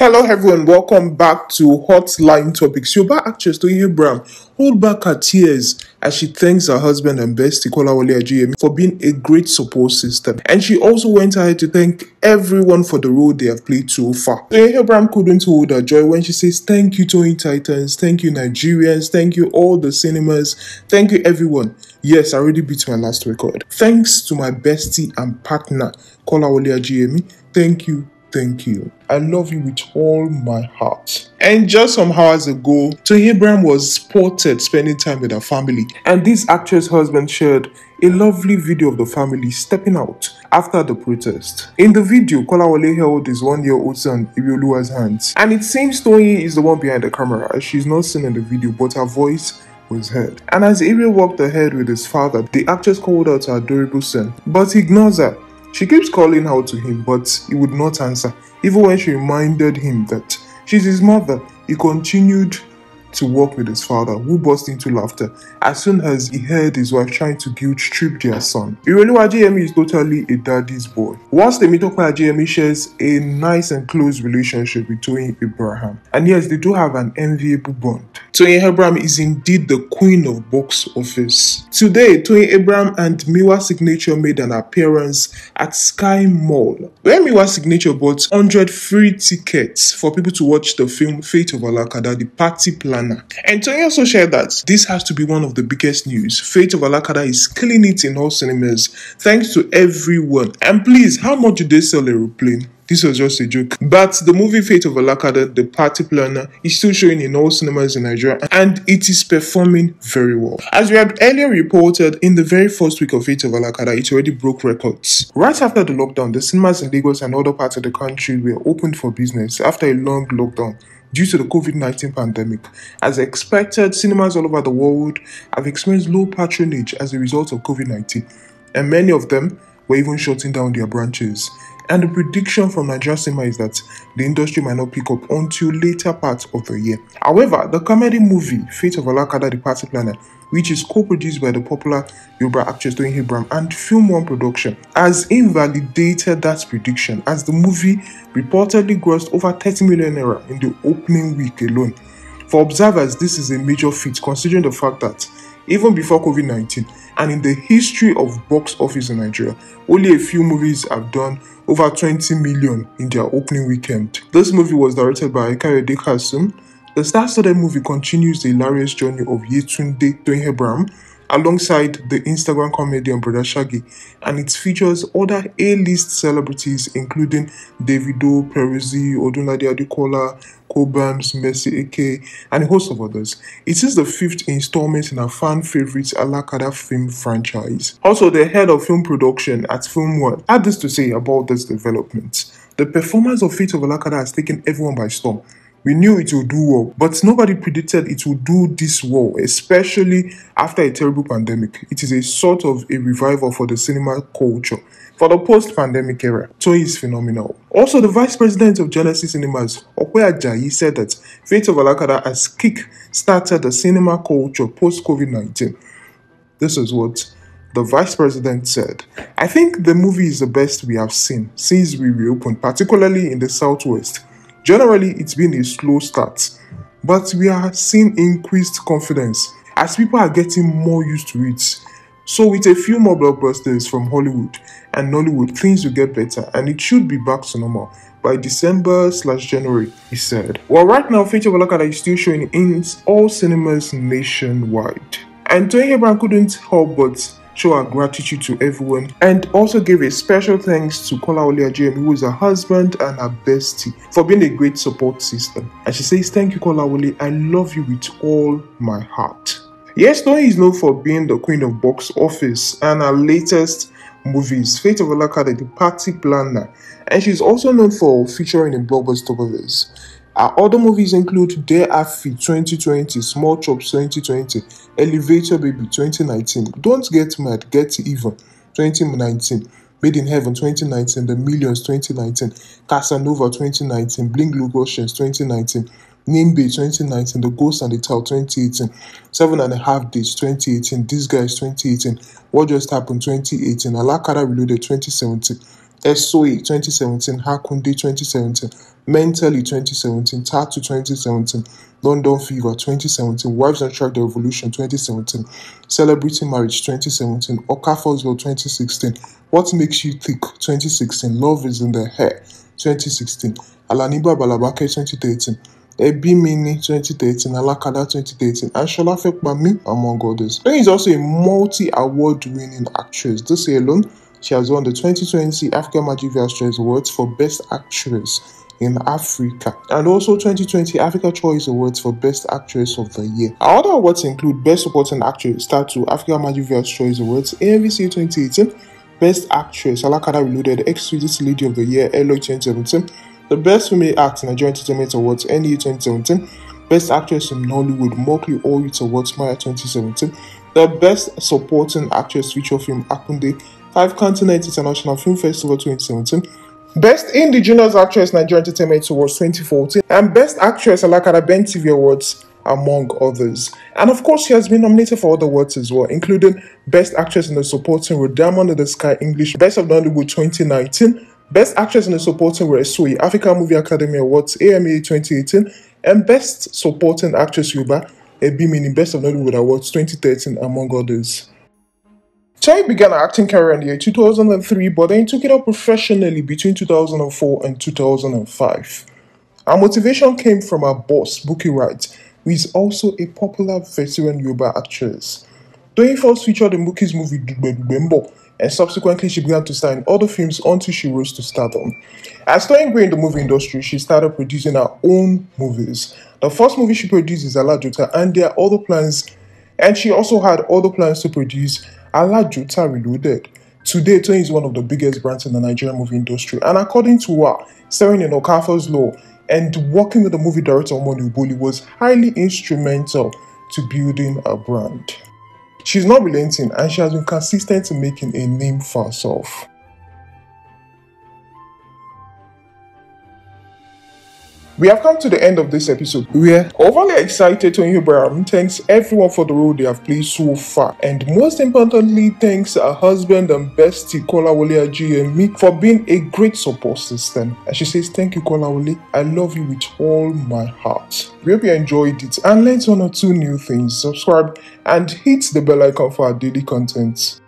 Hello everyone, welcome back to Hotline Topics. Yoruba actress Toyin Abraham hold back her tears as she thanks her husband and bestie Kolawole Ajeyemi for being a great support system. And she also went ahead to thank everyone for the role they have played so far. Toyin Abraham couldn't hold her joy when she says, "Thank you Toyin Titans, thank you Nigerians, thank you all the cinemas, thank you everyone. Yes, I already beat my last record. Thanks to my bestie and partner Kolawole Ajeyemi, thank you. Thank you. I love you with all my heart." And just some hours ago, Toyin Abraham was spotted spending time with her family. And this actress' husband shared a lovely video of the family stepping out after the protest. In the video, Kolawole held his 1-year-old son Ireoluwa's hands. And it seems Toyin is the one behind the camera, as she's not seen in the video, but her voice was heard. And as Ireoluwa walked ahead with his father, the actress called out her adorable son, but he ignores her. She keeps calling out to him, but he would not answer. Even when she reminded him that she's his mother, he continued to walk with his father, who burst into laughter as soon as he heard his wife trying to guilt-trip their son. Ireoluwa Ajeyemi is totally a daddy's boy. Whilst Temitope Ajeyemi shares a nice and close relationship with Toyin Abraham, and yes, they do have an enviable bond. Toyin Abraham is indeed the queen of box office. Today, Toyin Abraham and Miwa Signature made an appearance at Sky Mall, where Miwa Signature bought 100 free tickets for people to watch the film Fate of Alakada, The Party Plan. And Toyin also shared that this has to be one of the biggest news. Fate of Alakada is killing it in all cinemas. Thanks to everyone. And please, how much did they sell Aeroplane? This was just a joke. But the movie Fate of Alakada, The Party Planner, is still showing in all cinemas in Nigeria, and it is performing very well. As we had earlier reported, in the very first week of Fate of Alakada, it already broke records. Right after the lockdown, the cinemas in Lagos and other parts of the country were opened for business after a long lockdown due to the COVID-19 pandemic. As expected, cinemas all over the world have experienced low patronage as a result of COVID-19, and many of them were even shutting down their branches. And the prediction from Nigerian cinema is that the industry might not pick up until later part of the year. However, the comedy movie Fate of Alakada, The Party Planner, which is co-produced by the popular Yoruba actress Toyin Abraham and Film One production, has invalidated that prediction, as the movie reportedly grossed over 30 million naira in the opening week alone. For observers, this is a major feat, considering the fact that even before COVID-19, and in the history of box office in Nigeria, only a few movies have done over 20 million in their opening weekend. This movie was directed by Kayode Kasum. The star-studded movie continues the hilarious journey of Yetunde Toyin Abraham alongside the Instagram comedian Brother Shaggy, and it features other A-list celebrities including Davido, Peruzzi, Odunlade Adekola, Mercy A.K., and a host of others. It is the 5th installment in our fan favorites Alakada film franchise. Also, the head of film production at Film World had this to say about this development. "The performance of Fate of Alakada has taken everyone by storm. We knew it would do well, but nobody predicted it would do this well, especially after a terrible pandemic. It is a sort of a revival for the cinema culture for the post-pandemic era. Toyin is phenomenal." Also, the vice president of Genesis Cinemas, Opeyemi Ajayi, said that Fate of Alakada has kick-started the cinema culture post-COVID-19. This is what the vice president said. "I think the movie is the best we have seen since we reopened, particularly in the southwest. Generally, it's been a slow start, but we are seeing increased confidence as people are getting more used to it. So with a few more blockbusters from Hollywood and Nollywood, things will get better, and it should be back to normal by December/January, he said. Well, right now, Fate of Alakada is still showing in all cinemas nationwide. And Toyin Abraham couldn't help but show our gratitude to everyone, and also give a special thanks to Kolawole Ajeyemi, who is her husband and her bestie, for being a great support system. And she says, "Thank you Kolawole, I love you with all my heart." Yes, Toyin is known for being the queen of box office, and her latest movies, Fate of Alakada, The Party Planner, and she's also known for featuring in blockbuster movies. Our other movies include Dare Afi 2020, Small Chops 2020, Elevator Baby 2019, Don't Get Mad, Get Even 2019, Made in Heaven 2019, The Millions 2019, Casanova 2019, Bling Lugosians 2019, Nimbe 2019, The Ghost and the Tale 2018, 7.5 Days 2018, These Guys 2018, What Just Happened 2018, Alakada Reloaded 2017, SOE 2017, Hakunde 2017, Mentally 2017, Tattoo 2017, London Fever 2017, Wives and Track the Revolution 2017, Celebrating Marriage 2017, Okaforsville 2016, What Makes You Thick 2016, Love Is in the Hair 2016, Alaniba Balabake 2013, Ebi Mini 2013, Alakada 2013, and Shola Fekbami, among others. Toyin is also a multi-award-winning actress. This year alone, she has won the 2020 Africa Magic Actress Awards for Best Actress in Africa, and also 2020 Africa Choice Awards for Best Actress of the Year. Our other awards include Best Supporting Actress, Tattoo, Africa Magic Choice Awards, AMVCA 2018, Best Actress, Alakada Reloaded, Exquisite Lady of the Year, Eloy 2017, the Best Female Act in Nigerian Entertainment Awards, NEA 2017, Best Actress in Nollywood, Mokli All Youth Awards, Maya 2017, the Best Supporting Actress Feature Film, Akunde, Five Continent International Film Festival 2017, Best Indigenous Actress Nigerian Entertainment Awards 2014, and Best Actress Alakada Ben TV Awards, among others. And of course, she has been nominated for other awards as well, including Best Actress in the Supporting Role, Diamond in the Sky English, Best of Nollywood 2019, Best Actress in the Supporting Role, SOE, Africa Movie Academy Awards, AMA 2018, and Best Supporting Actress Yoruba, Ebimini, Best of Nollywood Awards 2013, among others. Toyin began her acting career in the year 2003, but then took it up professionally between 2004 and 2005. Her motivation came from her boss, Bukky Wright, who is also a popular veteran Yoruba actress. Toyin first featured in Bukky's movie Dubembo, and subsequently she began to star in other films until she rose to stardom. As Toyin grew in the movie industry, she started producing her own movies. The first movie she produced is Alajota, and there are other plans, and she also had other plans to produce Alajota Reloaded. Today, Toyin is one of the biggest brands in the Nigerian movie industry, and according to her, starring in Okafor's Law and working with the movie director Omoni Ubuli was highly instrumental to building her brand. She's not relenting, and she has been consistent in making a name for herself. We have come to the end of this episode. We are overly excited. Toyin Abraham thanks everyone for the role they have played so far, and most importantly, thanks her husband and bestie Kolawole Ajeyemi for being a great support system. And she says, "Thank you, Kolawole. I love you with all my heart." We hope you enjoyed it and learned 1 or 2 new things. Subscribe and hit the bell icon for our daily content.